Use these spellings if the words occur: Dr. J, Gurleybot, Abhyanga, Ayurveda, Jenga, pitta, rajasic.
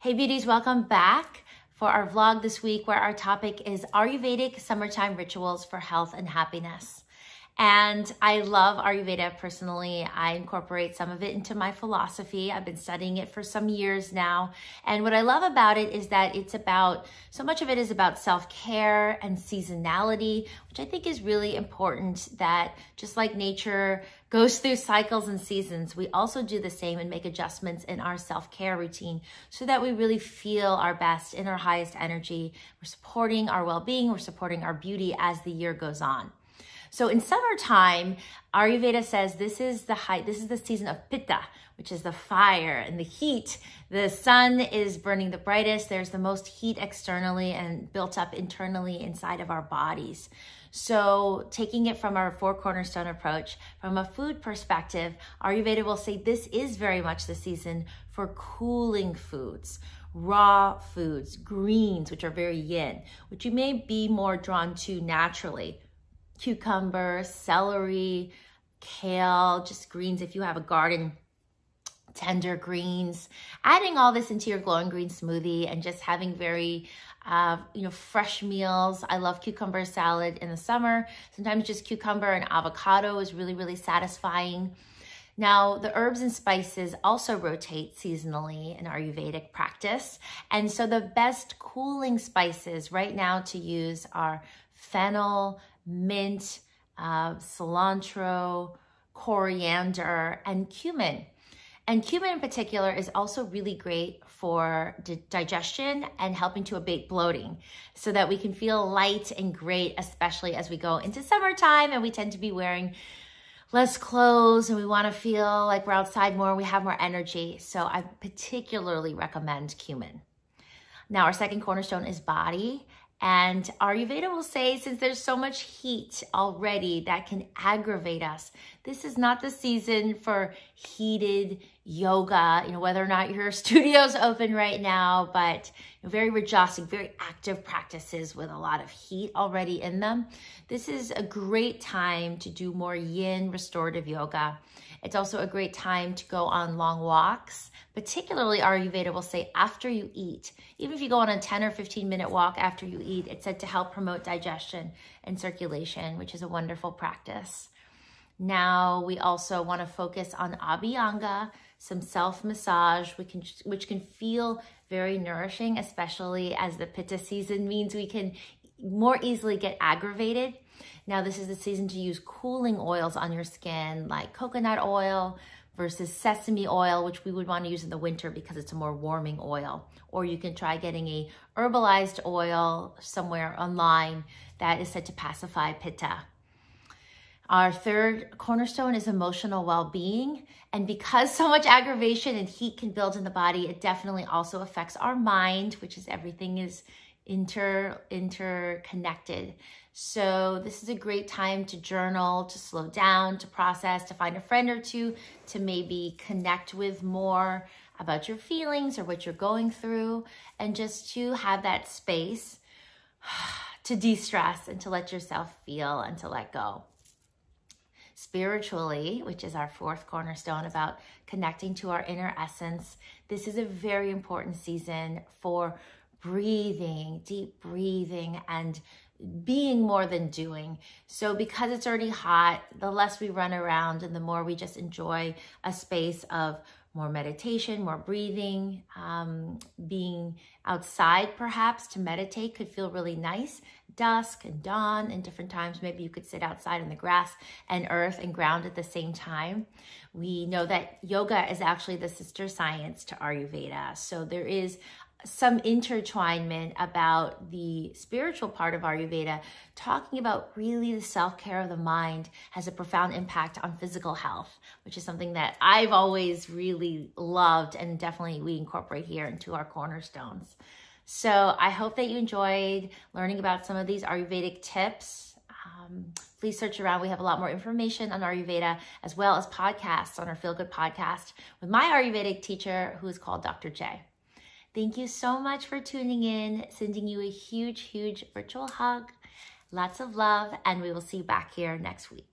Hey beauties, welcome back for our vlog this week where our topic is Ayurvedic summertime rituals for health and happiness. And I love Ayurveda personally. I incorporate some of it into my philosophy. I've been studying it for some years now. And what I love about it is that it's about, so much of it is about self-care and seasonality, which I think is really important that just like nature goes through cycles and seasons, we also do the same and make adjustments in our self-care routine so that we really feel our best in our highest energy. We're supporting our well-being, we're supporting our beauty as the year goes on. So in summertime, Ayurveda says this is the season of pitta, which is the fire and the heat. The sun is burning the brightest. There's the most heat externally and built up internally inside of our bodies. So taking it from our four cornerstone approach, from a food perspective, Ayurveda will say this is very much the season for cooling foods, raw foods, greens, which are very yin, which you may be more drawn to naturally. Cucumber, celery, kale, just greens if you have a garden, tender greens. Adding all this into your glowing green smoothie and just having very fresh meals. I love cucumber salad in the summer. Sometimes just cucumber and avocado is really, really satisfying. Now, the herbs and spices also rotate seasonally in Ayurvedic practice. And so the best cooling spices right now to use are fennel, mint, cilantro, coriander, and cumin. And cumin in particular is also really great for digestion and helping to abate bloating so that we can feel light and great, especially as we go into summertime and we tend to be wearing less clothes and we want to feel like we're outside more, we have more energy. So I particularly recommend cumin. Now, our second cornerstone is body. And Ayurveda will say, since there's so much heat already that can aggravate us, this is not the season for heated yoga, whether or not your studio's open right now, but very rajasic, very active practices with a lot of heat already in them. This is a great time to do more yin restorative yoga. It's also a great time to go on long walks. Particularly, Ayurveda will say after you eat, even if you go on a 10 or 15-minute walk after you eat, it's said to help promote digestion and circulation, which is a wonderful practice. Now, we also want to focus on Abhyanga, some self-massage, which can feel very nourishing, especially as the pitta season means we can more easily get aggravated. Now, this is the season to use cooling oils on your skin, like coconut oil, versus sesame oil, which we would want to use in the winter because it's a more warming oil. Or you can try getting a herbalized oil somewhere online that is said to pacify pitta. Our third cornerstone is emotional well-being. And because so much aggravation and heat can build in the body, it definitely also affects our mind, which is everything is interconnected. So this is a great time to journal, to slow down, to process, to find a friend or two, to maybe connect with more about your feelings or what you're going through, and just to have that space to de-stress and to let yourself feel and to let go. Spiritually, which is our fourth cornerstone about connecting to our inner essence, this is a very important season for breathing, deep breathing, and being more than doing. So because it's already hot, the less we run around and the more we just enjoy a space of more meditation, more breathing, being outside perhaps to meditate could feel really nice. Dusk and dawn and different times, maybe you could sit outside in the grass and earth and ground at the same time. We know that yoga is actually the sister science to Ayurveda. So there is some intertwinement about the spiritual part of Ayurveda, talking about really the self-care of the mind has a profound impact on physical health, which is something that I've always really loved and definitely we incorporate here into our cornerstones. So I hope that you enjoyed learning about some of these Ayurvedic tips. Please search around. We have a lot more information on Ayurveda as well as podcasts on our Feel Good podcast with my Ayurvedic teacher who is called Dr. J. Thank you so much for tuning in, sending you a huge, huge virtual hug, lots of love, and we will see you back here next week.